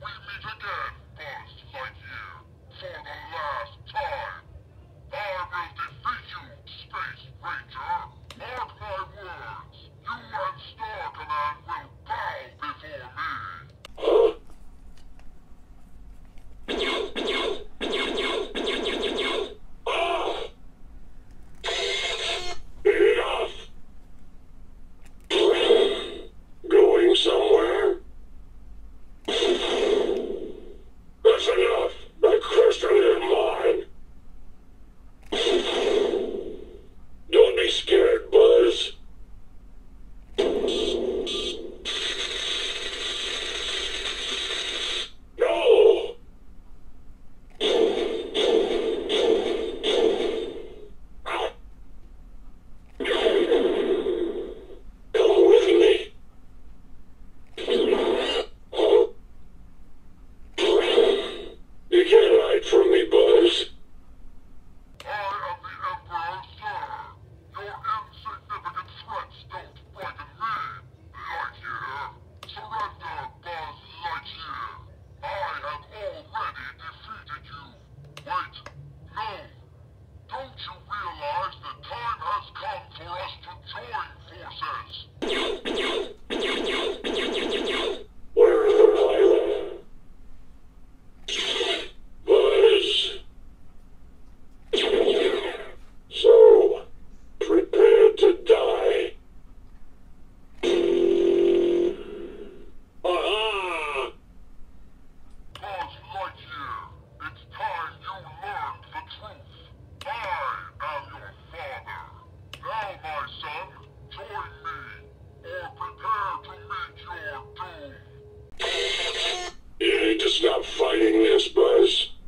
We meet again, Buzz Lightyear, for the last time. I will defeat you, Space Ranger. Mark my words, you and Star Command will bow before Stop fighting this, Buzz.